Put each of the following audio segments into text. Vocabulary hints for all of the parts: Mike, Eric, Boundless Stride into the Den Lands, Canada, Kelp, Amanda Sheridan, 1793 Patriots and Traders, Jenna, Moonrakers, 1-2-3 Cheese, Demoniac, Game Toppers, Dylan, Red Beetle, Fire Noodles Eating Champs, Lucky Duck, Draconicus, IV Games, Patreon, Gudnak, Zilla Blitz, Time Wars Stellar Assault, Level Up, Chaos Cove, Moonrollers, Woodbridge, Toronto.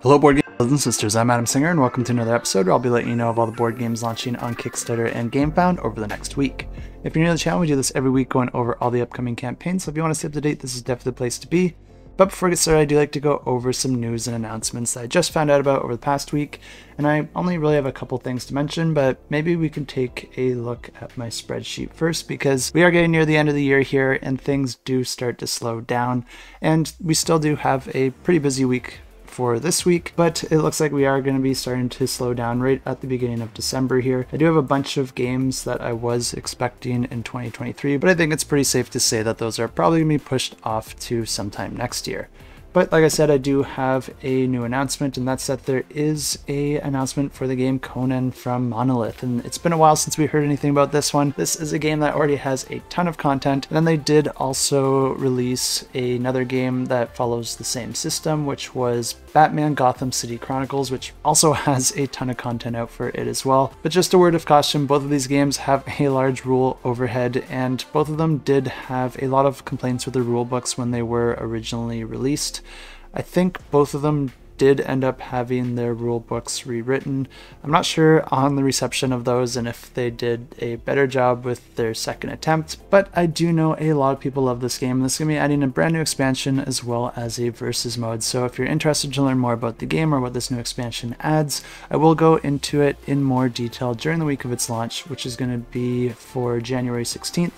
Hello Board Game Brothers and Sisters, I'm Adam Singer and welcome to another episode where I'll be letting you know of all the board games launching on Kickstarter and GameFound over the next week. If you're new to the channel, we do this every week going over all the upcoming campaigns, so if you want to stay up to date, this is definitely the place to be. But before I get started, I do like to go over some news and announcements that I just found out about over the past week, and I only really have a couple things to mention, but maybe we can take a look at my spreadsheet first, because we are getting near the end of the year here and things do start to slow down, and we still do have a pretty busy week for this week, but it looks like we are going to be starting to slow down right at the beginning of December here. I do have a bunch of games that I was expecting in 2023, but I think it's pretty safe to say that those are probably going to be pushed off to sometime next year. But like I said, I do have a new announcement, and that's that there is a announcement for the game Conan from Monolith, and it's been a while since we heard anything about this one. This is a game that already has a ton of content, and then they did also release another game that follows the same system, which was Batman Gotham City Chronicles, which also has a ton of content out for it as well. But just a word of caution, both of these games have a large rule overhead, and both of them did have a lot of complaints with the rule books when they were originally released. I think both of them did end up having their rule books rewritten. I'm not sure on the reception of those and if they did a better job with their second attempt, but I do know a lot of people love this game. This is going to be adding a brand new expansion as well as a versus mode, so if you're interested to learn more about the game or what this new expansion adds, I will go into it in more detail during the week of its launch, which is going to be for January 16th.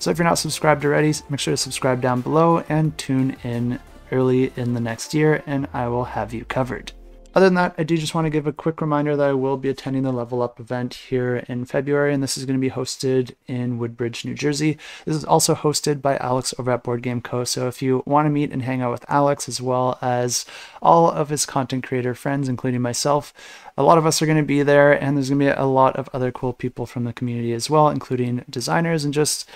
So if you're not subscribed already, make sure to subscribe down below and tune in early in the next year and I will have you covered. Other than that, I do just want to give a quick reminder that I will be attending the Level Up event here in February, and this is going to be hosted in Woodbridge, New Jersey. This is also hosted by Alex over at Board Game Co, so if you want to meet and hang out with Alex as well as all of his content creator friends, including myself, a lot of us are going to be there, and there's going to be a lot of other cool people from the community as well, including designers and just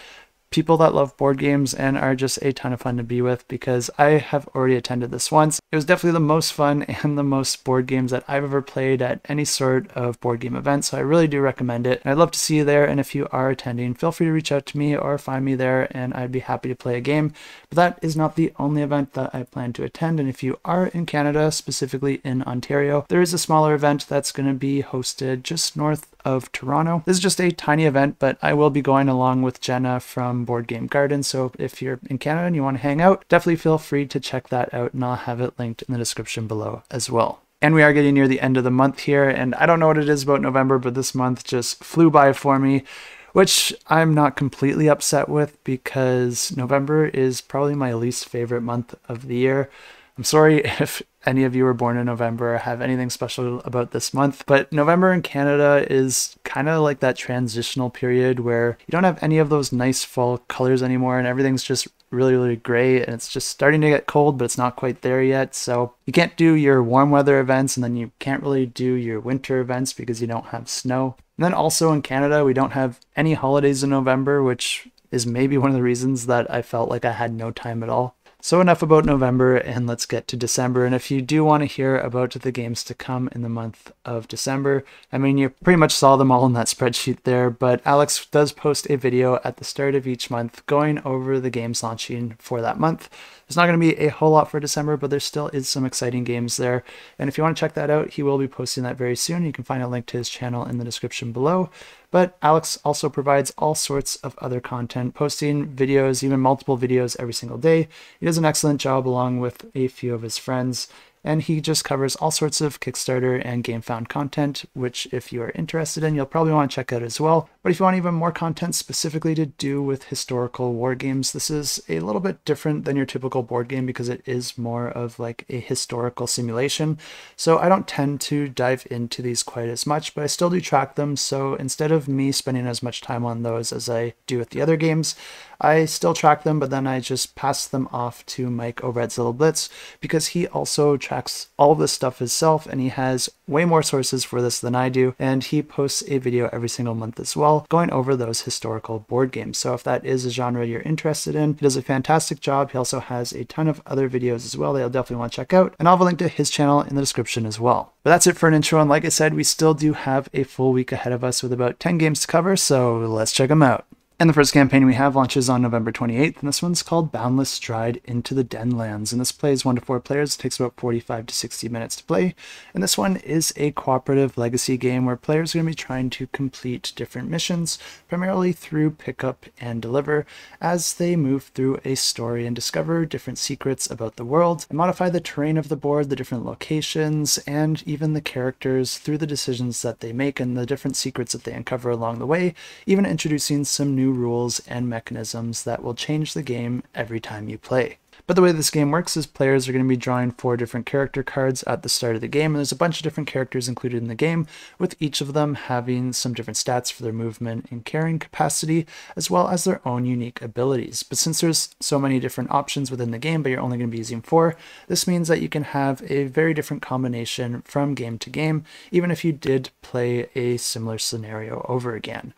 people that love board games and are just a ton of fun to be with, because I have already attended this once. It was definitely the most fun and the most board games that I've ever played at any sort of board game event, so I really do recommend it. And I'd love to see you there, and if you are attending, feel free to reach out to me or find me there and I'd be happy to play a game. But that is not the only event that I plan to attend, and if you are in Canada, specifically in Ontario, there is a smaller event that's going to be hosted just north of Toronto. This is just a tiny event, but I will be going along with Jenna from Board Game Garden, so if you're in Canada and you want to hang out, definitely feel free to check that out, and I'll have it linked in the description below as well. And we are getting near the end of the month here, and I don't know what it is about November, but this month just flew by for me, which I'm not completely upset with, because November is probably my least favorite month of the year. I'm sorry if any of you were born in November or have anything special about this month, but November in Canada is kind of like that transitional period where you don't have any of those nice fall colors anymore and everything's just really gray, and it's just starting to get cold, but it's not quite there yet. So you can't do your warm weather events, and then you can't really do your winter events because you don't have snow. And then also in Canada, we don't have any holidays in November, which is maybe one of the reasons that I felt like I had no time at all. So enough about November, and let's get to December. And if you do want to hear about the games to come in the month of December, I mean, you pretty much saw them all in that spreadsheet there, but Alex does post a video at the start of each month going over the games launching for that month. There's not going to be a whole lot for December, but there still is some exciting games there. And if you want to check that out, he will be posting that very soon. You can find a link to his channel in the description below. But Alex also provides all sorts of other content, posting videos, even multiple videos every single day. He does an excellent job along with a few of his friends, and he just covers all sorts of Kickstarter and GameFound content, which if you are interested in, you'll probably want to check out as well. But if you want even more content specifically to do with historical war games, this is a little bit different than your typical board game because it is more of like a historical simulation. So I don't tend to dive into these quite as much, but I still do track them. So instead of me spending as much time on those as I do with the other games, I still track them, but then I just pass them off to Mike over at Zilla Blitz, because he also tracks all this stuff himself, and he has way more sources for this than I do, and he posts a video every single month as well going over those historical board games. So if that is a genre you're interested in, he does a fantastic job. He also has a ton of other videos as well that you'll definitely want to check out, and I'll have a link to his channel in the description as well. But that's it for an intro, and like I said, we still do have a full week ahead of us with about 10 games to cover, so let's check them out. And the first campaign we have launches on November 28th, and this one's called Boundless Stride into the Den Lands, and this plays 1 to 4 players. It takes about 45 to 60 minutes to play, and this one is a cooperative legacy game where players are going to be trying to complete different missions, primarily through pickup and deliver, as they move through a story and discover different secrets about the world, and modify the terrain of the board, the different locations, and even the characters through the decisions that they make and the different secrets that they uncover along the way, even introducing some new rules and mechanisms that will change the game every time you play. But the way this game works is players are going to be drawing 4 different character cards at the start of the game, and there's a bunch of different characters included in the game, with each of them having some different stats for their movement and carrying capacity, as well as their own unique abilities. But since there's so many different options within the game, but you're only going to be using 4, this means that you can have a very different combination from game to game, even if you did play a similar scenario over again.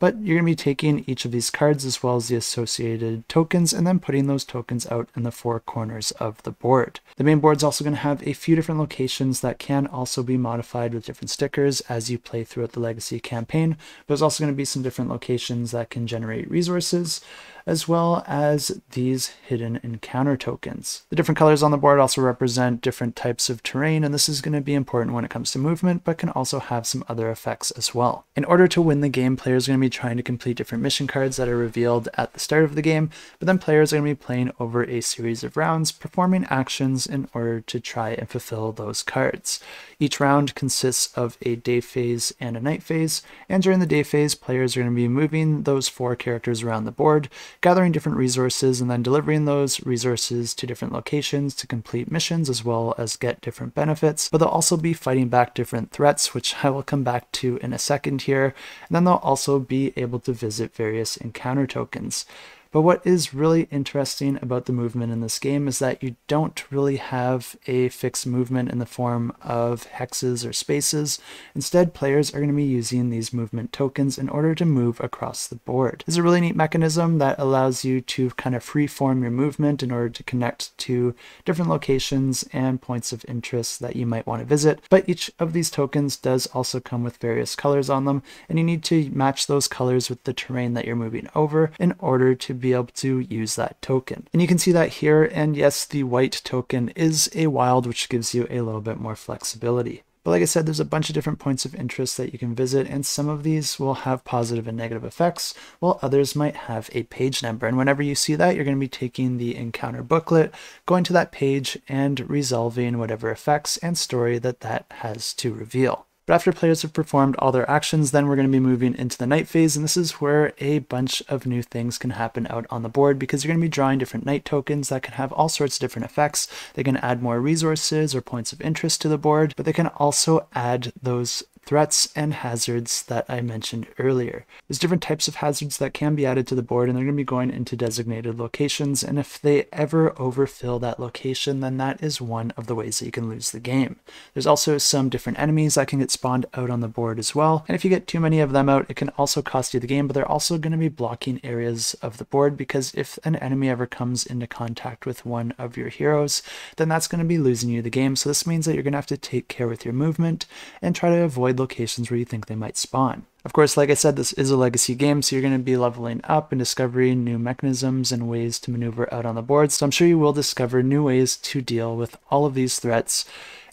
But you're going to be taking each of these cards as well as the associated tokens and then putting those tokens out in the 4 corners of the board. The main board's also going to have a few different locations that can also be modified with different stickers as you play throughout the Legacy campaign. But there's also going to be some different locations that can generate resources, as well as these hidden encounter tokens. The different colors on the board also represent different types of terrain, and this is going to be important when it comes to movement, but can also have some other effects as well. In order to win the game, players are going to be trying to complete different mission cards that are revealed at the start of the game, but then players are going to be playing over a series of rounds, performing actions in order to try and fulfill those cards. Each round consists of a day phase and a night phase, and during the day phase, players are going to be moving those 4 characters around the board, gathering different resources and then delivering those resources to different locations to complete missions as well as get different benefits. But they'll also be fighting back different threats, which I will come back to in a second here, and then they'll also be able to visit various encounter tokens. But what is really interesting about the movement in this game is that you don't really have a fixed movement in the form of hexes or spaces. Instead, players are going to be using these movement tokens in order to move across the board. It's a really neat mechanism that allows you to kind of freeform your movement in order to connect to different locations and points of interest that you might want to visit. But each of these tokens does also come with various colors on them, and you need to match those colors with the terrain that you're moving over in order to be able to use that token. And you can see that here, and yes, the white token is a wild, which gives you a little bit more flexibility. But like I said, there's a bunch of different points of interest that you can visit, and some of these will have positive and negative effects, while others might have a page number. And whenever you see that, you're going to be taking the encounter booklet, going to that page, and resolving whatever effects and story that has to reveal. But after players have performed all their actions, then we're going to be moving into the night phase, and this is where a bunch of new things can happen out on the board, because you're going to be drawing different night tokens that can have all sorts of different effects. They can add more resources or points of interest to the board, but they can also add those threats and hazards that I mentioned earlier. There's different types of hazards that can be added to the board, and they're going to be going into designated locations, and if they ever overfill that location, then that is one of the ways that you can lose the game. There's also some different enemies that can get spawned out on the board as well, and if you get too many of them out, it can also cost you the game, but they're also going to be blocking areas of the board, because if an enemy ever comes into contact with one of your heroes, then that's going to be losing you the game. So this means that you're going to have to take care with your movement and try to avoid locations where you think they might spawn. Of course, like I said, this is a legacy game, so you're going to be leveling up and discovering new mechanisms and ways to maneuver out on the board, so I'm sure you will discover new ways to deal with all of these threats,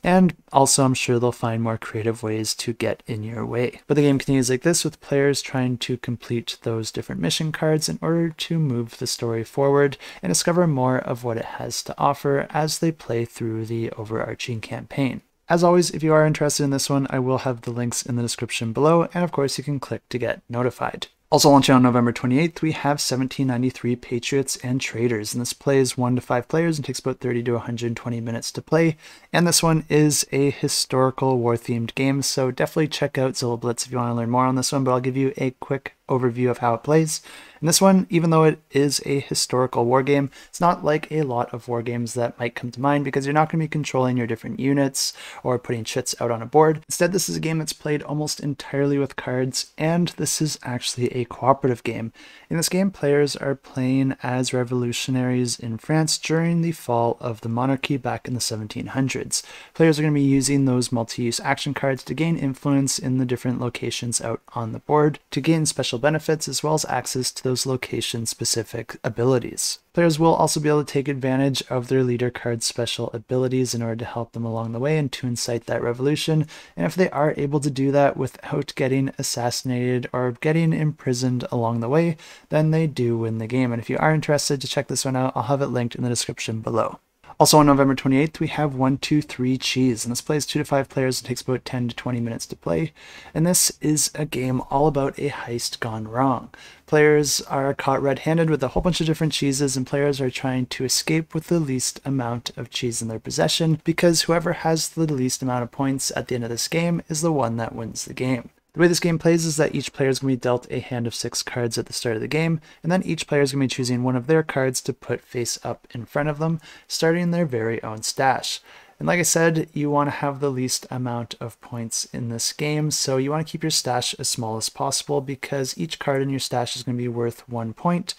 and also I'm sure they'll find more creative ways to get in your way. But the game continues like this, with players trying to complete those different mission cards in order to move the story forward and discover more of what it has to offer as they play through the overarching campaign. As always, if you are interested in this one, I will have the links in the description below, and of course you can click to get notified. Also launching on November 28th, we have 1793 Patriots and Traders, and this plays 1 to 5 players and takes about 30 to 120 minutes to play, and this one is a historical war-themed game, so definitely check out Zilla Blitz if you want to learn more on this one, but I'll give you a quick overview of how it plays. And this one, even though it is a historical war game, it's not like a lot of war games that might come to mind, because you're not going to be controlling your different units or putting chits out on a board. Instead, this is a game that's played almost entirely with cards, and this is actually a cooperative game. In this game, players are playing as revolutionaries in France during the fall of the monarchy back in the 1700s. Players are going to be using those multi-use action cards to gain influence in the different locations out on the board, to gain special benefits as well as access to those location-specific abilities. Players will also be able to take advantage of their leader card's special abilities in order to help them along the way and to incite that revolution, and if they are able to do that without getting assassinated or getting imprisoned along the way, then they do win the game. And if you are interested to check this one out, I'll have it linked in the description below. Also on November 28th, we have 1-2-3 Cheese, and this plays 2 to 5 players and takes about 10 to 20 minutes to play. And this is a game all about a heist gone wrong. Players are caught red-handed with a whole bunch of different cheeses, and players are trying to escape with the least amount of cheese in their possession, because whoever has the least amount of points at the end of this game is the one that wins the game. The way this game plays is that each player is going to be dealt a hand of 6 cards at the start of the game, and then each player is going to be choosing one of their cards to put face up in front of them, starting their very own stash. And like I said, you want to have the least amount of points in this game, so you want to keep your stash as small as possible, because each card in your stash is going to be worth 1 point.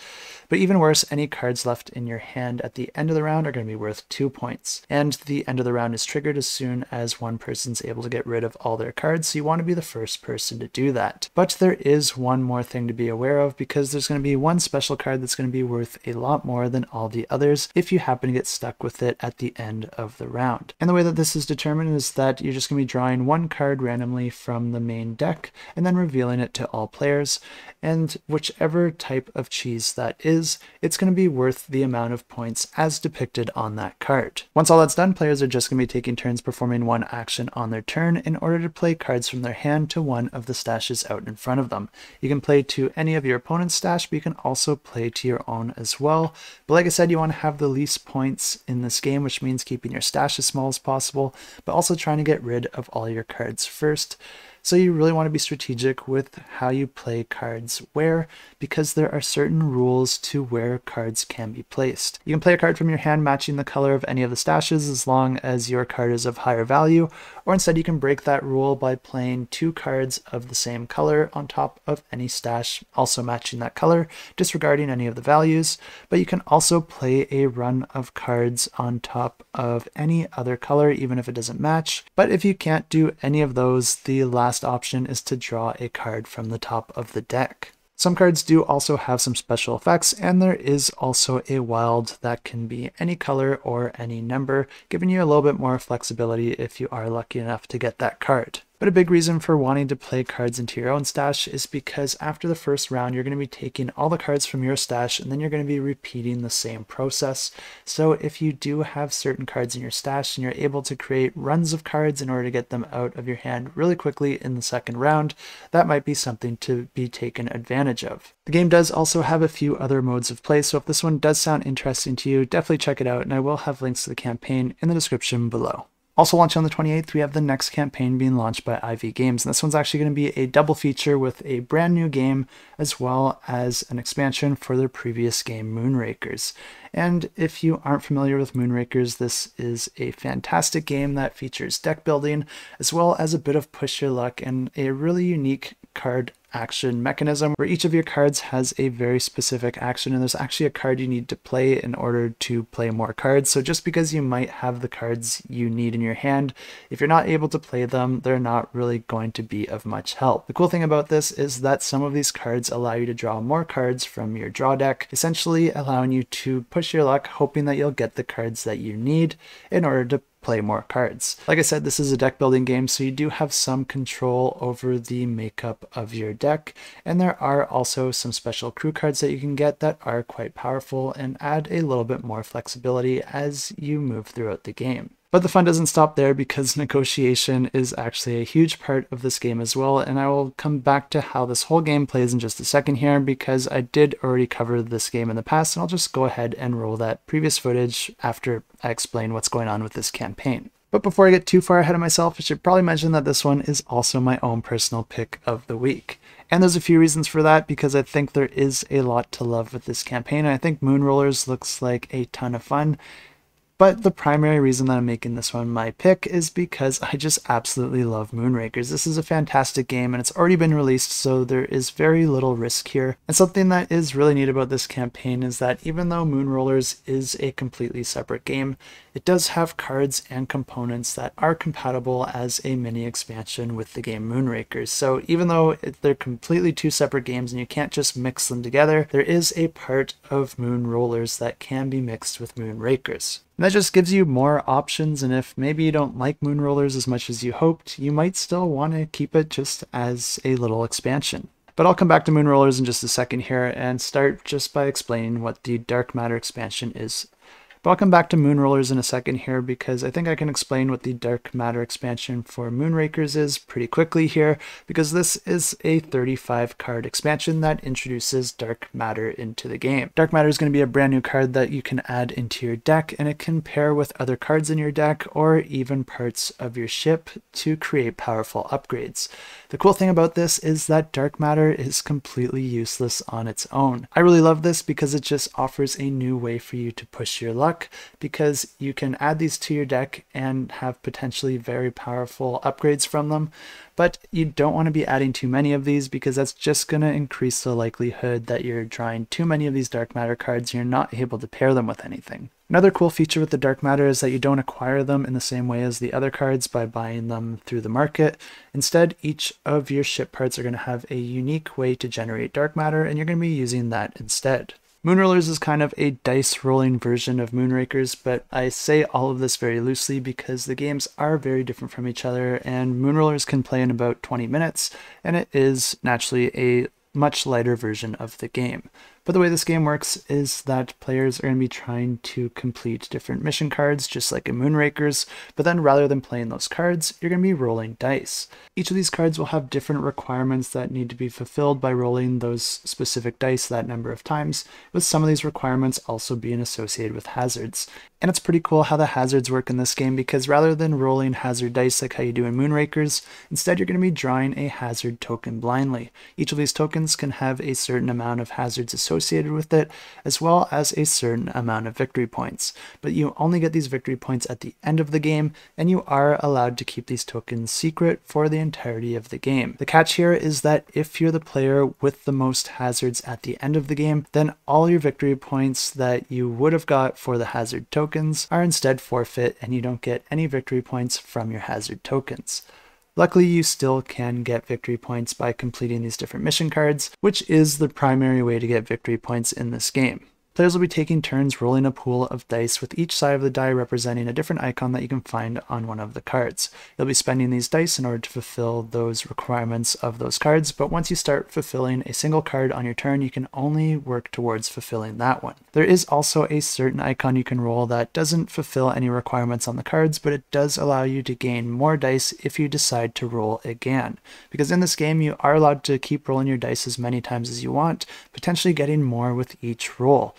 But even worse, any cards left in your hand at the end of the round are going to be worth 2 points. And the end of the round is triggered as soon as one person's able to get rid of all their cards, so you want to be the first person to do that. But there is one more thing to be aware of, because there's going to be one special card that's going to be worth a lot more than all the others if you happen to get stuck with it at the end of the round. And the way that this is determined is that you're just going to be drawing one card randomly from the main deck and then revealing it to all players. And whichever type of cheese that is, it's going to be worth the amount of points as depicted on that card. Once all that's done, players are just going to be taking turns performing one action on their turn in order to play cards from their hand to one of the stashes out in front of them. You can play to any of your opponent's stash, but you can also play to your own as well. But like I said, you want to have the least points in this game, which means keeping your stash as small as possible, but also trying to get rid of all your cards first. So you really want to be strategic with how you play cards where, because there are certain rules to where cards can be placed. You can play a card from your hand matching the color of any of the stashes as long as your card is of higher value, or instead you can break that rule by playing 2 cards of the same color on top of any stash also matching that color, disregarding any of the values. But you can also play a run of cards on top of any other color, even if it doesn't match. But if you can't do any of those, the last option is to draw a card from the top of the deck. Some cards do also have some special effects, and there is also a wild that can be any color or any number, giving you a little bit more flexibility if you are lucky enough to get that card. But a big reason for wanting to play cards into your own stash is because after the first round, you're going to be taking all the cards from your stash, and then you're going to be repeating the same process. So if you do have certain cards in your stash and you're able to create runs of cards in order to get them out of your hand really quickly in the second round, that might be something to be taken advantage of. The game does also have a few other modes of play, so if this one does sound interesting to you, definitely check it out, and I will have links to the campaign in the description below. Also launching on the 28th, we have the next campaign being launched by IV Games, and this one's actually going to be a double feature with a brand new game as well as an expansion for their previous game, Moonrakers. And if you aren't familiar with Moonrakers, this is a fantastic game that features deck building as well as a bit of push your luck and a really unique card action mechanism where each of your cards has a very specific action, and there's actually a card you need to play in order to play more cards. So just because you might have the cards you need in your hand, if you're not able to play them, they're not really going to be of much help. The cool thing about this is that some of these cards allow you to draw more cards from your draw deck, essentially allowing you to push your luck, hoping that you'll get the cards that you need in order to play more cards. Like I said, this is a deck building game, so you do have some control over the makeup of your deck, and there are also some special crew cards that you can get that are quite powerful and add a little bit more flexibility as you move throughout the game. But the fun doesn't stop there, because negotiation is actually a huge part of this game as well, and I will come back to how this whole game plays in just a second here, because I did already cover this game in the past, and I'll just go ahead and roll that previous footage after I explain what's going on with this campaign. But before I get too far ahead of myself, I should probably mention that this one is also my own personal pick of the week. And there's a few reasons for that, because I think there is a lot to love with this campaign, and I think Moonrollers looks like a ton of fun. But the primary reason that I'm making this one my pick is because I just absolutely love Moonrakers. This is a fantastic game and it's already been released, so there is very little risk here. And something that is really neat about this campaign is that even though Moonrollers is a completely separate game, it does have cards and components that are compatible as a mini expansion with the game Moonrakers. So even though they're completely two separate games and you can't just mix them together, there is a part of Moonrollers that can be mixed with Moonrakers. And that just gives you more options, and if maybe you don't like Moonrollers as much as you hoped, you might still want to keep it just as a little expansion. But I'll come back to Moonrollers in just a second here and start just by explaining what the Dark Matter expansion is. But I'll come back to Moonrollers in a second here because I think I can explain what the Dark Matter expansion for Moonrakers is pretty quickly here, because this is a 35 card expansion that introduces Dark Matter into the game. Dark Matter is going to be a brand new card that you can add into your deck, and it can pair with other cards in your deck or even parts of your ship to create powerful upgrades. The cool thing about this is that Dark Matter is completely useless on its own. I really love this because it just offers a new way for you to push your luck, because you can add these to your deck and have potentially very powerful upgrades from them, but you don't want to be adding too many of these because that's just going to increase the likelihood that you're drawing too many of these Dark Matter cards and you're not able to pair them with anything. Another cool feature with the Dark Matter is that you don't acquire them in the same way as the other cards by buying them through the market. Instead, each of your ship parts are going to have a unique way to generate Dark Matter, and you're going to be using that instead. Moonrollers is kind of a dice rolling version of Moonrakers, but I say all of this very loosely because the games are very different from each other, and Moonrollers can play in about 20 minutes, and it is naturally a much lighter version of the game. But the way this game works is that players are going to be trying to complete different mission cards, just like in Moonrakers, but then rather than playing those cards, you're going to be rolling dice. Each of these cards will have different requirements that need to be fulfilled by rolling those specific dice that number of times, with some of these requirements also being associated with hazards. And it's pretty cool how the hazards work in this game, because rather than rolling hazard dice like how you do in Moonrakers, instead you're going to be drawing a hazard token blindly. Each of these tokens can have a certain amount of hazards associated with it, as well as a certain amount of victory points. But you only get these victory points at the end of the game, and you are allowed to keep these tokens secret for the entirety of the game. The catch here is that if you're the player with the most hazards at the end of the game, then all your victory points that you would have got for the hazard tokens are instead forfeit, and you don't get any victory points from your hazard tokens. Luckily, you still can get victory points by completing these different mission cards, which is the primary way to get victory points in this game. Players will be taking turns rolling a pool of dice, with each side of the die representing a different icon that you can find on one of the cards. You'll be spending these dice in order to fulfill those requirements of those cards, but once you start fulfilling a single card on your turn, you can only work towards fulfilling that one. There is also a certain icon you can roll that doesn't fulfill any requirements on the cards, but it does allow you to gain more dice if you decide to roll again. Because in this game, you are allowed to keep rolling your dice as many times as you want, potentially getting more with each roll.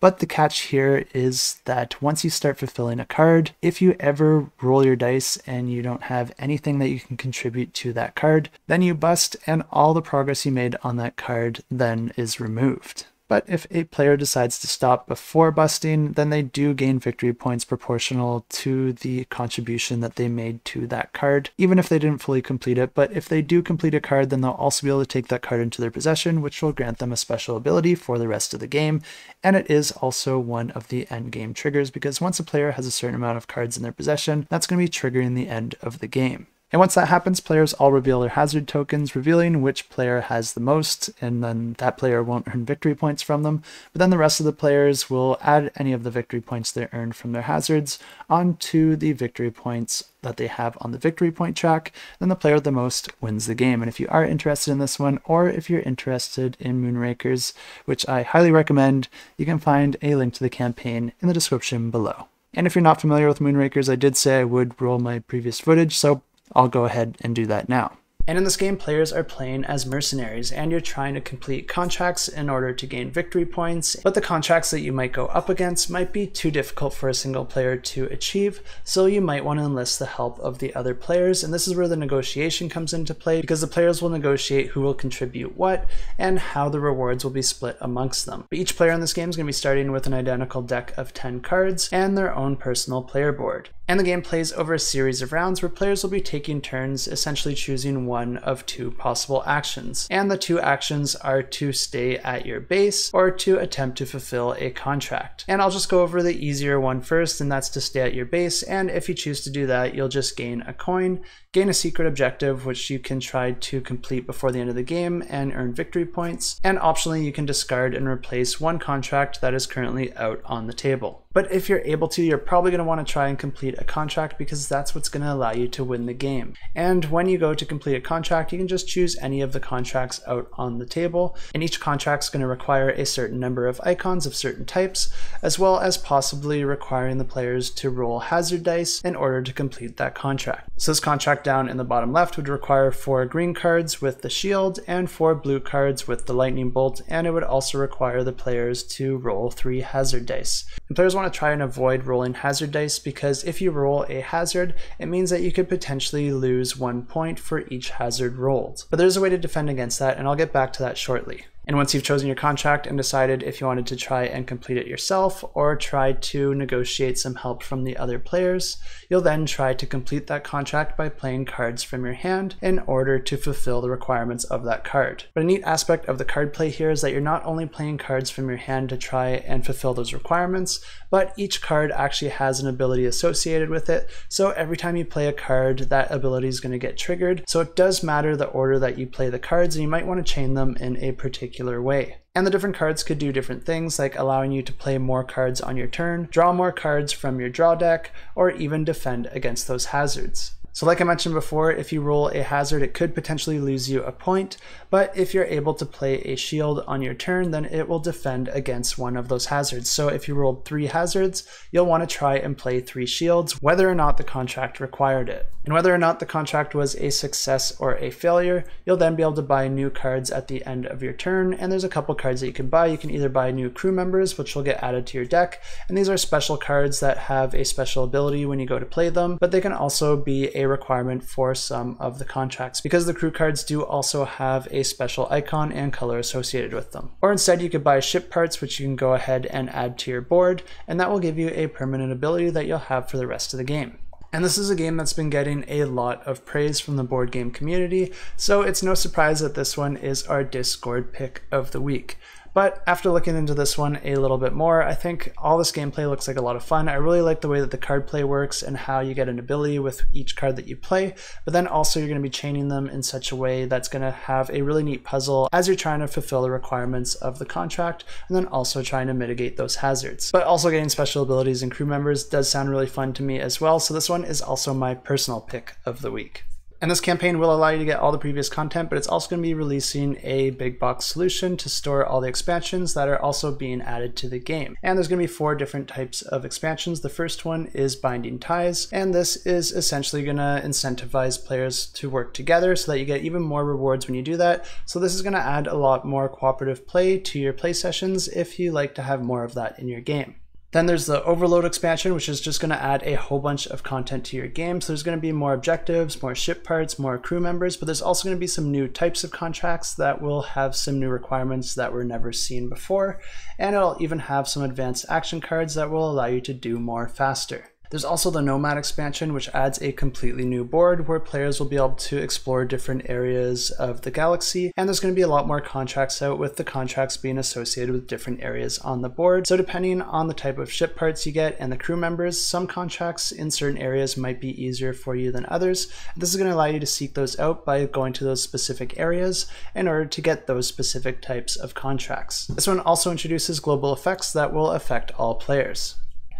But the catch here is that once you start fulfilling a card, if you ever roll your dice and you don't have anything that you can contribute to that card, then you bust and all the progress you made on that card then is removed. But if a player decides to stop before busting, then they do gain victory points proportional to the contribution that they made to that card, even if they didn't fully complete it. But if they do complete a card, then they'll also be able to take that card into their possession, which will grant them a special ability for the rest of the game. And it is also one of the end game triggers, because once a player has a certain amount of cards in their possession, that's going to be triggering the end of the game. And once that happens, players all reveal their hazard tokens, revealing which player has the most, and then that player won't earn victory points from them, but then the rest of the players will add any of the victory points they earned from their hazards onto the victory points that they have on the victory point track. Then the player with the most wins the game. And if you are interested in this one, or if you're interested in Moonrakers, which I highly recommend, you can find a link to the campaign in the description below. And if you're not familiar with Moonrakers, I did say I would roll my previous footage, so I'll go ahead and do that now. And in this game, players are playing as mercenaries, and you're trying to complete contracts in order to gain victory points, but the contracts that you might go up against might be too difficult for a single player to achieve, so you might want to enlist the help of the other players, and this is where the negotiation comes into play, because the players will negotiate who will contribute what, and how the rewards will be split amongst them. But each player in this game is going to be starting with an identical deck of 10 cards, and their own personal player board. And the game plays over a series of rounds where players will be taking turns, essentially choosing one of two possible actions. And the two actions are to stay at your base or to attempt to fulfill a contract. And I'll just go over the easier one first, and that's to stay at your base. And if you choose to do that, you'll just gain a coin, gain a secret objective, which you can try to complete before the end of the game and earn victory points. And optionally, you can discard and replace one contract that is currently out on the table. But if you're able to, you're probably going to want to try and complete a contract, because that's what's going to allow you to win the game. And when you go to complete a contract, you can just choose any of the contracts out on the table, and each contract's going to require a certain number of icons of certain types, as well as possibly requiring the players to roll hazard dice in order to complete that contract. So this contract down in the bottom left would require 4 green cards with the shield and 4 blue cards with the lightning bolt, and it would also require the players to roll 3 hazard dice. And players want to try and avoid rolling hazard dice, because if you roll a hazard, it means that you could potentially lose 1 point for each hazard rolled. But there's a way to defend against that, and I'll get back to that shortly. And once you've chosen your contract and decided if you wanted to try and complete it yourself or try to negotiate some help from the other players, you'll then try to complete that contract by playing cards from your hand in order to fulfill the requirements of that card. But a neat aspect of the card play here is that you're not only playing cards from your hand to try and fulfill those requirements, but each card actually has an ability associated with it. So every time you play a card, that ability is going to get triggered. So it does matter the order that you play the cards, and you might want to chain them in a particular way. And the different cards could do different things, like allowing you to play more cards on your turn, draw more cards from your draw deck, or even defend against those hazards. So like I mentioned before, if you roll a hazard, it could potentially lose you a point, but if you're able to play a shield on your turn, then it will defend against one of those hazards. So if you rolled 3 hazards, you'll want to try and play 3 shields, whether or not the contract required it. And whether or not the contract was a success or a failure, you'll then be able to buy new cards at the end of your turn, and there's a couple cards that you can buy. You can either buy new crew members, which will get added to your deck, and these are special cards that have a special ability when you go to play them, but they can also be a requirement for some of the contracts, because the crew cards do also have a special icon and color associated with them. Or instead, you could buy ship parts, which you can go ahead and add to your board, and that will give you a permanent ability that you'll have for the rest of the game. And this is a game that's been getting a lot of praise from the board game community, so it's no surprise that this one is our Discord pick of the week. But after looking into this one a little bit more, I think all this gameplay looks like a lot of fun. I really like the way that the card play works and how you get an ability with each card that you play, but then also you're going to be chaining them in such a way that's going to have a really neat puzzle as you're trying to fulfill the requirements of the contract, and then also trying to mitigate those hazards. But also getting special abilities and crew members does sound really fun to me as well, so this one is also my personal pick of the week. And this campaign will allow you to get all the previous content, but it's also going to be releasing a big box solution to store all the expansions that are also being added to the game. And there's going to be 4 different types of expansions. The first one is Binding Ties, and this is essentially going to incentivize players to work together so that you get even more rewards when you do that. So this is going to add a lot more cooperative play to your play sessions if you like to have more of that in your game. Then there's the Overload expansion, which is just going to add a whole bunch of content to your game. So there's going to be more objectives, more ship parts, more crew members, but there's also going to be some new types of contracts that will have some new requirements that were never seen before. And it'll even have some advanced action cards that will allow you to do more faster. There's also the Nomad expansion, which adds a completely new board where players will be able to explore different areas of the galaxy, and there's going to be a lot more contracts out, with the contracts being associated with different areas on the board. So depending on the type of ship parts you get and the crew members, some contracts in certain areas might be easier for you than others. This is going to allow you to seek those out by going to those specific areas in order to get those specific types of contracts. This one also introduces global effects that will affect all players.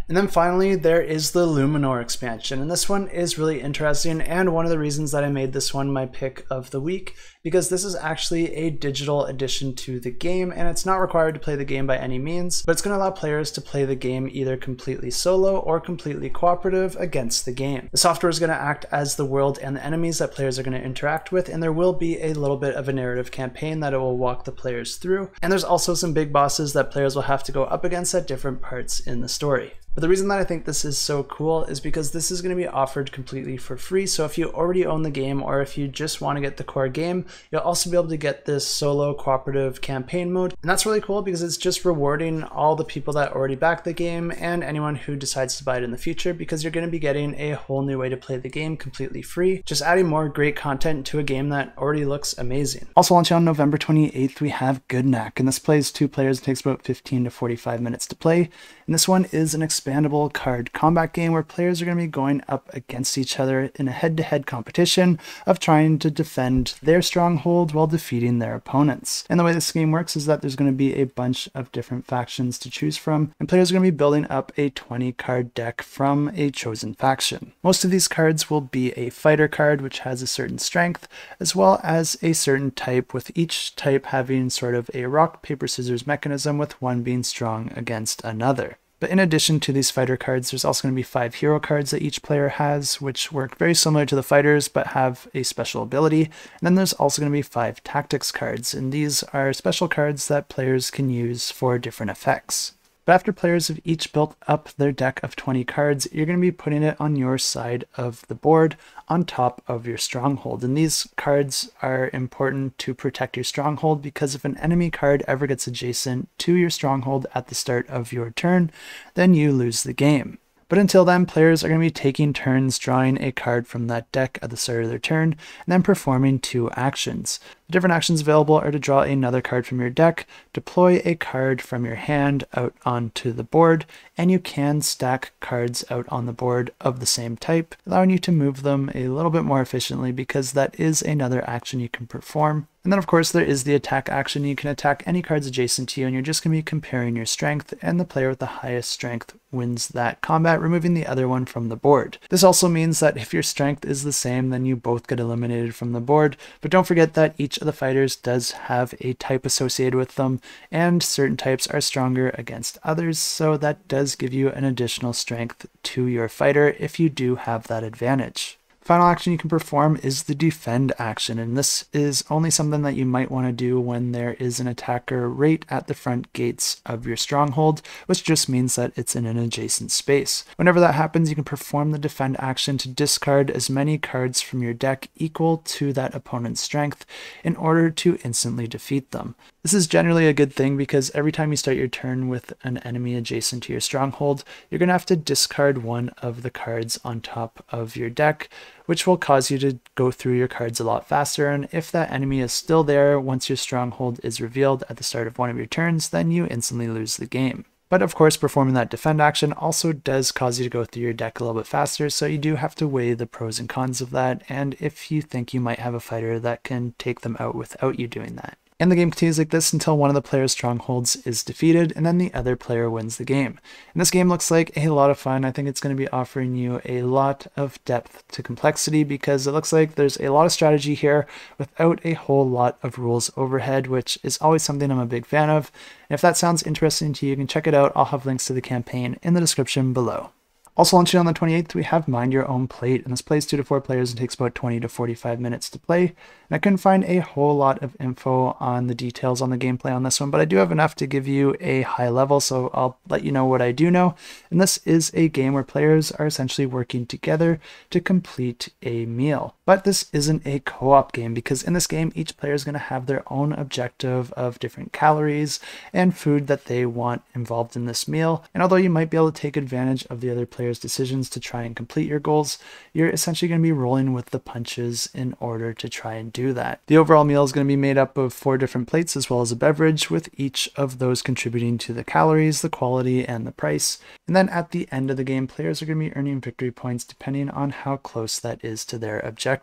And then finally, there is the Luminor expansion, and this one is really interesting, and one of the reasons that I made this one my pick of the week, because this is actually a digital addition to the game, and it's not required to play the game by any means, but it's going to allow players to play the game either completely solo or completely cooperative against the game. The software is going to act as the world and the enemies that players are going to interact with, and there will be a little bit of a narrative campaign that it will walk the players through, and there's also some big bosses that players will have to go up against at different parts in the story. But the reason that I think this is so cool is because this is going to be offered completely for free, so if you already own the game or if you just want to get the core game, you'll also be able to get this solo cooperative campaign mode. And that's really cool because it's just rewarding all the people that already backed the game and anyone who decides to buy it in the future, because you're going to be getting a whole new way to play the game completely free, just adding more great content to a game that already looks amazing. Also launching on November 28th, we have Gudnak, and this plays two players and takes about 15 to 45 minutes to play, and this one is an expandable card combat game where players are going to be going up against each other in a head-to-head competition of trying to defend their stronghold while defeating their opponents. And the way this game works is that there's going to be a bunch of different factions to choose from, and players are going to be building up a 20 card deck from a chosen faction. Most of these cards will be a fighter card, which has a certain strength, as well as a certain type, with each type having sort of a rock, paper, scissors mechanism, with one being strong against another. But in addition to these fighter cards, there's also going to be 5 hero cards that each player has, which work very similar to the fighters but have a special ability. And then there's also going to be 5 tactics cards, and these are special cards that players can use for different effects. But after players have each built up their deck of 20 cards, you're going to be putting it on your side of the board on top of your stronghold. And these cards are important to protect your stronghold, because if an enemy card ever gets adjacent to your stronghold at the start of your turn, then you lose the game. But until then, players are going to be taking turns drawing a card from that deck at the start of their turn, and then performing 2 actions. The different actions available are to draw another card from your deck, deploy a card from your hand out onto the board, and you can stack cards out on the board of the same type, allowing you to move them a little bit more efficiently, because that is another action you can perform. And then of course there is the attack action. You can attack any cards adjacent to you, and you're just going to be comparing your strength, and the player with the highest strength wins that combat, removing the other one from the board. This also means that if your strength is the same, then you both get eliminated from the board, but don't forget that each of the fighters does have a type associated with them, and certain types are stronger against others, so that does give you an additional strength to your fighter if you do have that advantage. Final action you can perform is the defend action, and this is only something that you might want to do when there is an attacker right at the front gates of your stronghold, which just means that it's in an adjacent space. Whenever that happens, you can perform the defend action to discard as many cards from your deck equal to that opponent's strength in order to instantly defeat them. This is generally a good thing, because every time you start your turn with an enemy adjacent to your stronghold, you're going to have to discard one of the cards on top of your deck, which will cause you to go through your cards a lot faster, and if that enemy is still there once your stronghold is revealed at the start of one of your turns, then you instantly lose the game. But of course, performing that defend action also does cause you to go through your deck a little bit faster, so you do have to weigh the pros and cons of that, and if you think you might have a fighter that can take them out without you doing that. And the game continues like this until one of the player's strongholds is defeated, and then the other player wins the game. And this game looks like a lot of fun. I think it's going to be offering you a lot of depth to complexity, because it looks like there's a lot of strategy here without a whole lot of rules overhead, which is always something I'm a big fan of. And if that sounds interesting to you, you can check it out. I'll have links to the campaign in the description below. Also launching on the 28th, we have Mind Your Own Plate, and this plays 2 to 4 players and takes about 20 to 45 minutes to play. And I couldn't find a whole lot of info on the details on the gameplay on this one, but I do have enough to give you a high level, so I'll let you know what I do know. And this is a game where players are essentially working together to complete a meal. But this isn't a co-op game, because in this game, each player is going to have their own objective of different calories and food that they want involved in this meal. And although you might be able to take advantage of the other players' decisions to try and complete your goals, you're essentially going to be rolling with the punches in order to try and do that. The overall meal is going to be made up of 4 different plates, as well as a beverage, with each of those contributing to the calories, the quality, and the price. And then at the end of the game, players are going to be earning victory points depending on how close that is to their objective.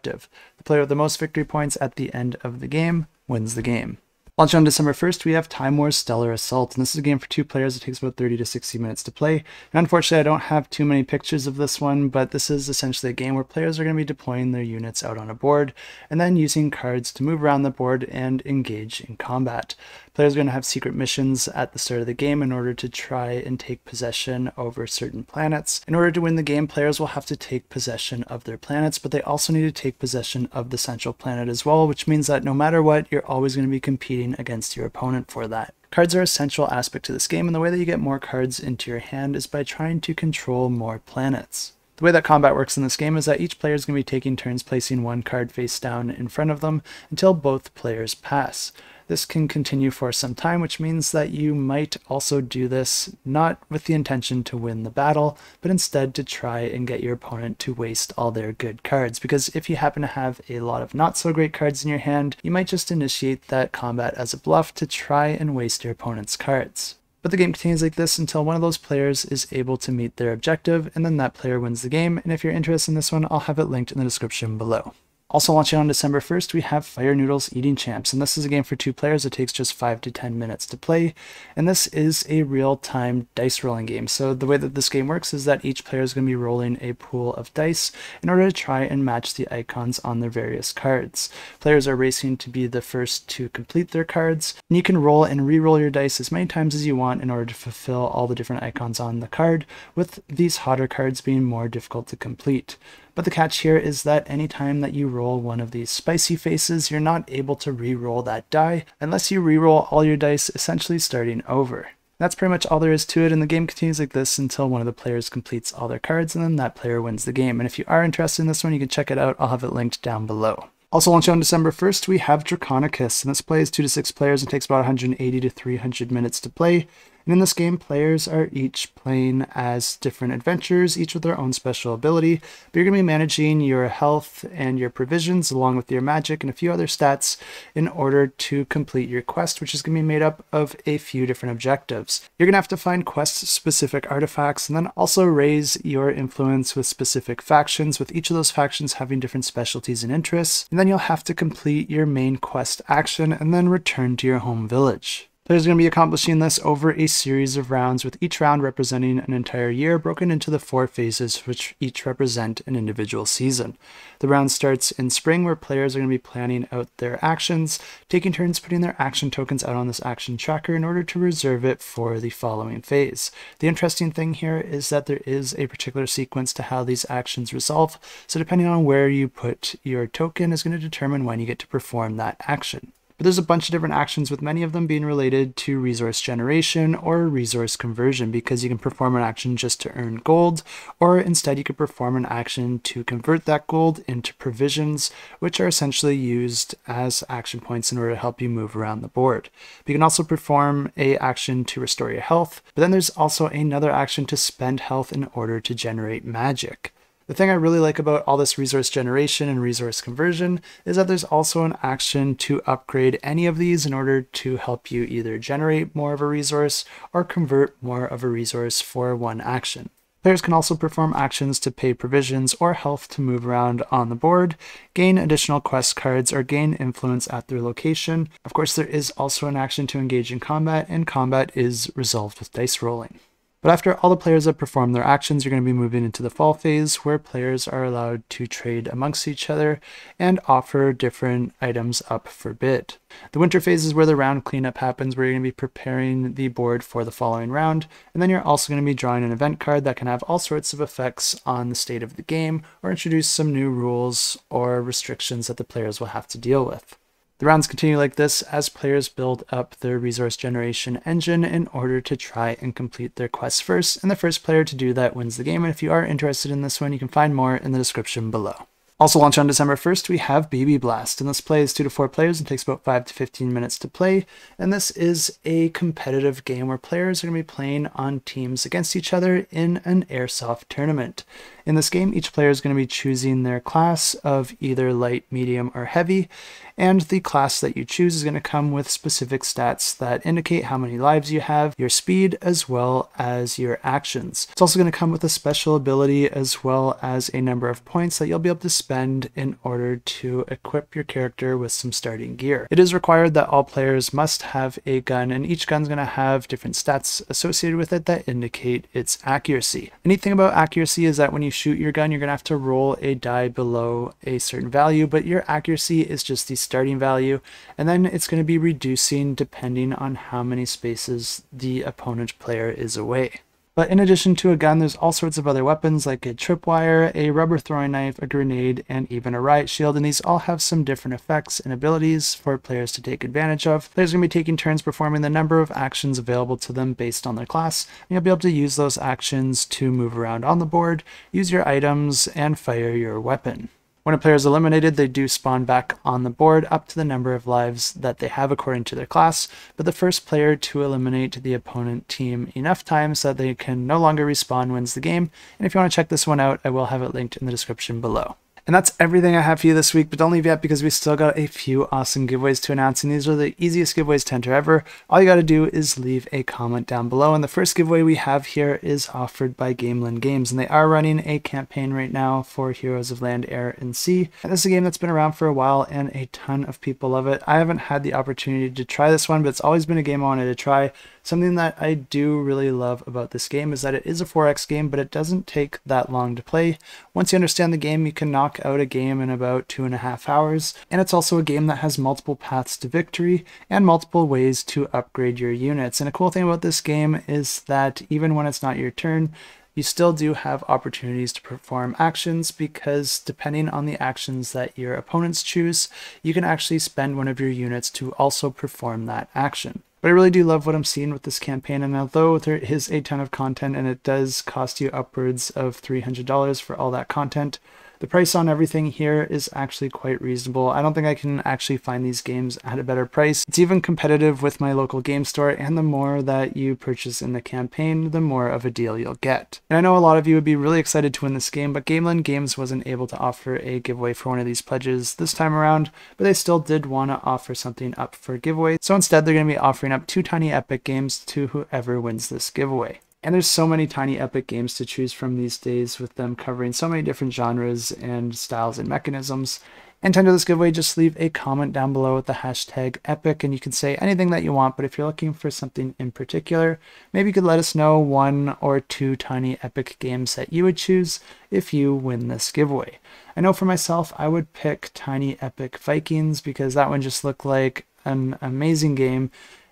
The player with the most victory points at the end of the game wins the game. Launching on December 1st, we have Time Wars Stellar Assault, and this is a game for two players. It takes about 30 to 60 minutes to play. And unfortunately, I don't have too many pictures of this one, but this is essentially a game where players are going to be deploying their units out on a board and then using cards to move around the board and engage in combat. Players are going to have secret missions at the start of the game in order to try and take possession over certain planets. In order to win the game, players will have to take possession of their planets, but they also need to take possession of the central planet as well, which means that no matter what, you're always going to be competing against your opponent for that. Cards are a central aspect to this game, and the way that you get more cards into your hand is by trying to control more planets. The way that combat works in this game is that each player is going to be taking turns placing one card face down in front of them until both players pass. This can continue for some time, which means that you might also do this not with the intention to win the battle, but instead to try and get your opponent to waste all their good cards, because if you happen to have a lot of not so great cards in your hand, you might just initiate that combat as a bluff to try and waste your opponent's cards. But the game continues like this until one of those players is able to meet their objective, and then that player wins the game. And if you're interested in this one, I'll have it linked in the description below. Also launching on December 1st, we have Fire Noodles Eating Champs, and this is a game for two players. It takes just 5 to 10 minutes to play, and this is a real-time dice rolling game. So the way that this game works is that each player is going to be rolling a pool of dice in order to try and match the icons on their various cards. Players are racing to be the first to complete their cards, and you can roll and re-roll your dice as many times as you want in order to fulfill all the different icons on the card, with these hotter cards being more difficult to complete. But the catch here is that anytime that you roll one of these spicy faces, you're not able to re-roll that die unless you re-roll all your dice, essentially starting over. That's pretty much all there is to it, and the game continues like this until one of the players completes all their cards, and then that player wins the game. And if you are interested in this one, you can check it out. I'll have it linked down below. Also launching on December 1st, we have Draconicus, and this plays 2 to 6 players and takes about 180 to 300 minutes to play. And in this game, players are each playing as different adventures, each with their own special ability, but you're going to be managing your health and your provisions along with your magic and a few other stats in order to complete your quest, which is going to be made up of a few different objectives. You're going to have to find quest-specific artifacts and then also raise your influence with specific factions, with each of those factions having different specialties and interests, and then you'll have to complete your main quest action and then return to your home village. Players are going to be accomplishing this over a series of rounds, with each round representing an entire year, broken into the 4 phases, which each represent an individual season. The round starts in spring, where players are going to be planning out their actions, taking turns putting their action tokens out on this action tracker in order to reserve it for the following phase. The interesting thing here is that there is a particular sequence to how these actions resolve, so depending on where you put your token is going to determine when you get to perform that action. But there's a bunch of different actions, with many of them being related to resource generation or resource conversion, because you can perform an action just to earn gold, or instead you could perform an action to convert that gold into provisions, which are essentially used as action points in order to help you move around the board. But you can also perform an action to restore your health, but then there's also another action to spend health in order to generate magic. The thing I really like about all this resource generation and resource conversion is that there's also an action to upgrade any of these in order to help you either generate more of a resource or convert more of a resource for one action. Players can also perform actions to pay provisions or health to move around on the board, gain additional quest cards, or gain influence at their location. Of course, there is also an action to engage in combat, and combat is resolved with dice rolling. But after all the players have performed their actions, you're going to be moving into the fall phase, where players are allowed to trade amongst each other and offer different items up for bid. The winter phase is where the round cleanup happens, where you're going to be preparing the board for the following round, and then you're also going to be drawing an event card that can have all sorts of effects on the state of the game or introduce some new rules or restrictions that the players will have to deal with. The rounds continue like this as players build up their resource generation engine in order to try and complete their quest first, and the first player to do that wins the game. And if you are interested in this one, you can find more in the description below. Also launched on December 1st, we have BB Blast, and this plays 2 to 4 players and takes about 5 to 15 minutes to play, and this is a competitive game where players are going to be playing on teams against each other in an airsoft tournament. In this game, each player is going to be choosing their class of either light, medium, or heavy, and the class that you choose is going to come with specific stats that indicate how many lives you have, your speed, as well as your actions. It's also going to come with a special ability as well as a number of points that you'll be able to spend in order to equip your character with some starting gear. It is required that all players must have a gun, and each gun's going to have different stats associated with it that indicate its accuracy. The neat thing about accuracy is that when you shoot your gun, you're going to have to roll a die below a certain value, but your accuracy is just the starting value, and then it's going to be reducing depending on how many spaces the opponent player is away. But in addition to a gun, there's all sorts of other weapons like a tripwire, a rubber throwing knife, a grenade, and even a riot shield, and these all have some different effects and abilities for players to take advantage of. Players are going to be taking turns performing the number of actions available to them based on their class, and you'll be able to use those actions to move around on the board, use your items, and fire your weapon. When a player is eliminated, they do spawn back on the board up to the number of lives that they have according to their class, but the first player to eliminate the opponent team enough times so that they can no longer respawn wins the game, and if you want to check this one out, I will have it linked in the description below. And that's everything I have for you this week, but don't leave yet because we still got a few awesome giveaways to announce, and these are the easiest giveaways to enter ever. All you got to do is leave a comment down below, and the first giveaway we have here is offered by Gameland Games, and they are running a campaign right now for Heroes of Land, Air, and Sea. And this is a game that's been around for a while, and a ton of people love it. I haven't had the opportunity to try this one, but it's always been a game I wanted to try. Something that I do really love about this game is that it is a 4X game, but it doesn't take that long to play. Once you understand the game, you can knock out a game in about 2.5 hours, and it's also a game that has multiple paths to victory and multiple ways to upgrade your units. And a cool thing about this game is that even when it's not your turn, you still do have opportunities to perform actions, because depending on the actions that your opponents choose, you can actually spend one of your units to also perform that action. But I really do love what I'm seeing with this campaign, and although there is a ton of content and it does cost you upwards of $300 for all that content, the price on everything here is actually quite reasonable. I don't think I can actually find these games at a better price. It's even competitive with my local game store, and the more that you purchase in the campaign, the more of a deal you'll get. And I know a lot of you would be really excited to win this game, but Gameland Games wasn't able to offer a giveaway for one of these pledges this time around, but they still did want to offer something up for giveaway. So instead, they're going to be offering up 2 tiny epic games to whoever wins this giveaway. And there's so many tiny epic games to choose from these days, with them covering so many different genres and styles and mechanisms. And to enter this giveaway, just leave a comment down below with the hashtag epic, and you can say anything that you want, but if you're looking for something in particular, maybe you could let us know 1 or 2 tiny epic games that you would choose if you win this giveaway. I know for myself, I would pick Tiny Epic Vikings, because that one just looked like an amazing game.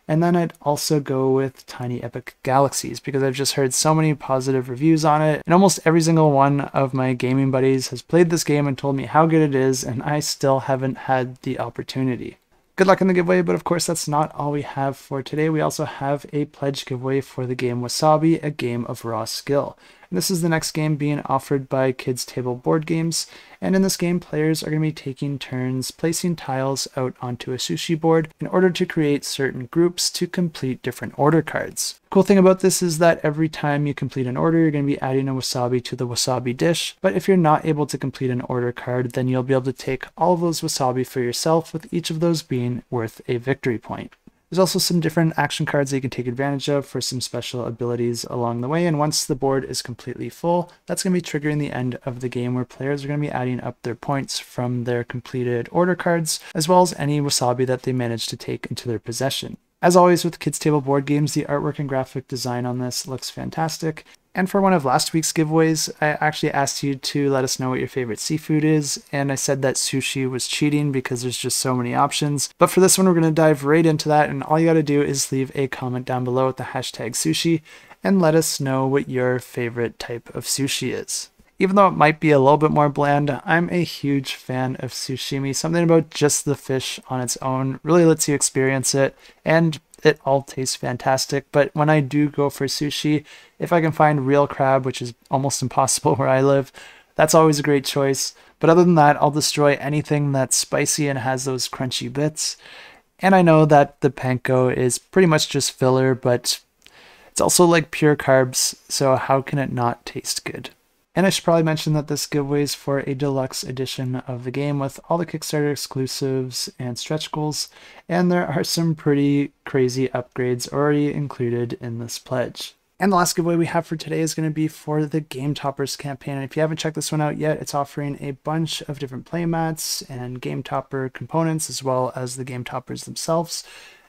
And then I'd also go with Tiny Epic Galaxies, because I've just heard so many positive reviews on it, and almost every single one of my gaming buddies has played this game and told me how good it is, and I still haven't had the opportunity. Good luck in the giveaway, but of course that's not all we have for today. We also have a pledge giveaway for the game Wasabi, a game of raw skill. And this is the next game being offered by Kids Table Board Games, and in this game players are going to be taking turns placing tiles out onto a sushi board in order to create certain groups to complete different order cards. Cool thing about this is that every time you complete an order, you're going to be adding a wasabi to the wasabi dish, but if you're not able to complete an order card, then you'll be able to take all of those wasabi for yourself, with each of those being worth a victory point. There's also some different action cards that you can take advantage of for some special abilities along the way, and once the board is completely full, that's going to be triggering the end of the game, where players are going to be adding up their points from their completed order cards, as well as any wasabi that they manage to take into their possession. As always with Kids Table Board Games, the artwork and graphic design on this looks fantastic. And for one of last week's giveaways, I actually asked you to let us know what your favorite seafood is, and I said that sushi was cheating because there's just so many options. But for this one, we're going to dive right into that, and all you got to do is leave a comment down below with the hashtag sushi, and let us know what your favorite type of sushi is. Even though it might be a little bit more bland, I'm a huge fan of sashimi. Something about just the fish on its own really lets you experience it, and it all tastes fantastic. But when I do go for sushi, if I can find real crab, which is almost impossible where I live, that's always a great choice. But other than that, I'll destroy anything that's spicy and has those crunchy bits. And I know that the panko is pretty much just filler, but it's also like pure carbs, so how can it not taste good? And I should probably mention that this giveaway is for a deluxe edition of the game with all the Kickstarter exclusives and stretch goals, and there are some pretty crazy upgrades already included in this pledge. And the last giveaway we have for today is going to be for the Game Toppers campaign. And if you haven't checked this one out yet, it's offering a bunch of different playmats and Game Topper components, as well as the Game Toppers themselves.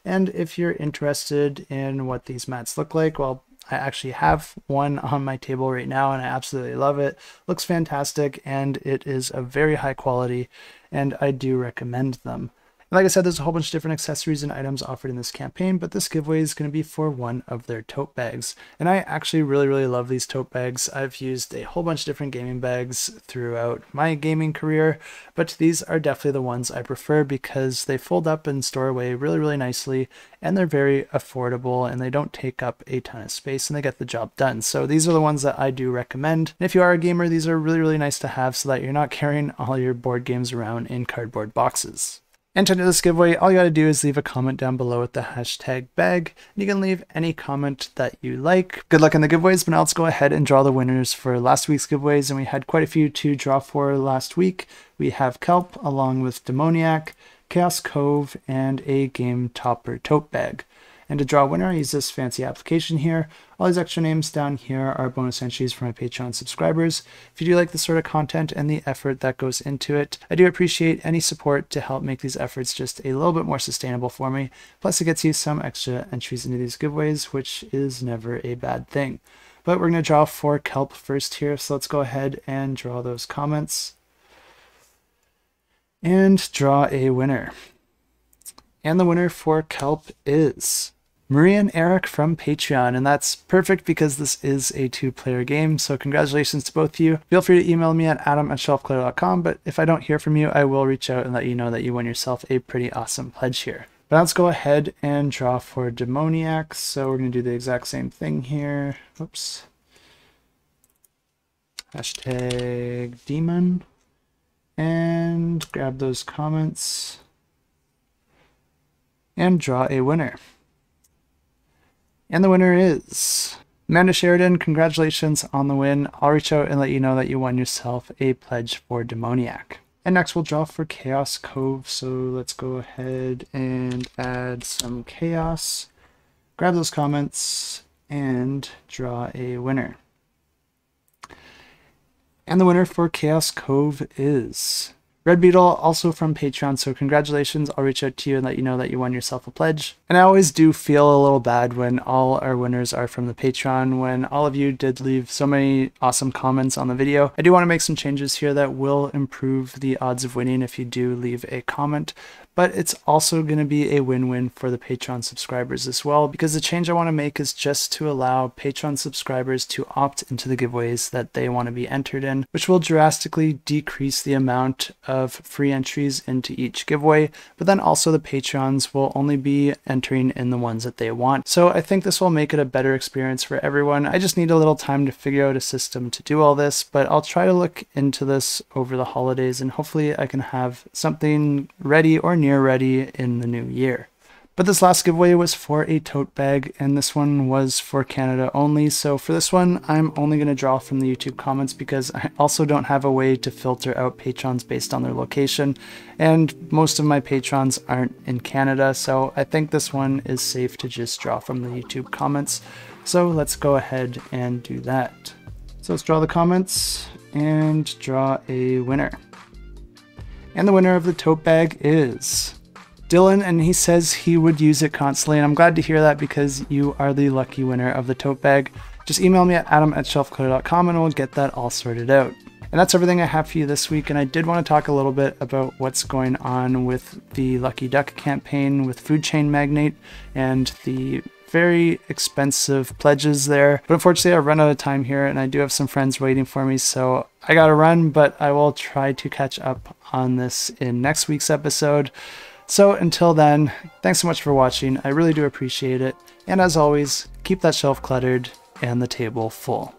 And if you're interested in what these mats look like, well, I actually have one on my table right now and I absolutely love it. Looks fantastic and it is a very high quality and I do recommend them. And like I said, there's a whole bunch of different accessories and items offered in this campaign, but this giveaway is going to be for one of their tote bags. And I actually really love these tote bags. I've used a whole bunch of different gaming bags throughout my gaming career, but these are definitely the ones I prefer because they fold up and store away really nicely, and they're very affordable and they don't take up a ton of space and they get the job done. So these are the ones that I do recommend. And if you are a gamer, these are really nice to have so that you're not carrying all your board games around in cardboard boxes. And to enter this giveaway, all you gotta do is leave a comment down below with the hashtag bag, and you can leave any comment that you like. Good luck in the giveaways, but now let's go ahead and draw the winners for last week's giveaways, and we had quite a few to draw for last week. We have Kelp, along with Demoniac, Chaos Cove, and a Game Topper tote bag. And to draw a winner, I use this fancy application here. All these extra names down here are bonus entries for my Patreon subscribers. If you do like this sort of content and the effort that goes into it, I do appreciate any support to help make these efforts just a little bit more sustainable for me. Plus, it gets you some extra entries into these giveaways, which is never a bad thing. But we're going to draw for Kelp first here, so let's go ahead and draw those comments. And draw a winner. And the winner for Kelp is Maria and Eric from Patreon, and that's perfect because this is a two-player game, so congratulations to both of you. Feel free to email me at adam@shelfclair.com, but if I don't hear from you, I will reach out and let you know that you won yourself a pretty awesome pledge here. But now let's go ahead and draw for Demoniac, so we're going to do the exact same thing here. Oops. Hashtag demon. And grab those comments. And draw a winner. And the winner is Amanda Sheridan. Congratulations on the win. I'll reach out and let you know that you won yourself a pledge for Demoniac. And next we'll draw for Chaos Cove. So let's go ahead and add some chaos. Grab those comments and draw a winner. And the winner for Chaos Cove is Red Beetle, also from Patreon, so congratulations. I'll reach out to you and let you know that you won yourself a pledge. And I always do feel a little bad when all our winners are from the Patreon, when all of you did leave so many awesome comments on the video. I do want to make some changes here that will improve the odds of winning if you do leave a comment, but it's also going to be a win-win for the Patreon subscribers as well, because the change I want to make is just to allow Patreon subscribers to opt into the giveaways that they want to be entered in, which will drastically decrease the amount of free entries into each giveaway, but then also the Patrons will only be entering in the ones that they want. So I think this will make it a better experience for everyone. I just need a little time to figure out a system to do all this, but I'll try to look into this over the holidays and hopefully I can have something ready or near ready in the new year. But this last giveaway was for a tote bag, and this one was for Canada only. So for this one, I'm only going to draw from the YouTube comments because I also don't have a way to filter out patrons based on their location. And most of my patrons aren't in Canada, so I think this one is safe to just draw from the YouTube comments. So let's go ahead and do that. So let's draw the comments and draw a winner. And the winner of the tote bag is Dylan, and he says he would use it constantly, and I'm glad to hear that because you are the lucky winner of the tote bag. Just email me at adam@shelfclair.com and we'll get that all sorted out. And that's everything I have for you this week, and I did want to talk a little bit about what's going on with the Lucky Duck campaign with Food Chain Magnate and the very expensive pledges there. But unfortunately, I've run out of time here and I do have some friends waiting for me, so I gotta run, but I will try to catch up on this in next week's episode. So until then, thanks so much for watching. I really do appreciate it. And as always, keep that shelf cluttered and the table full.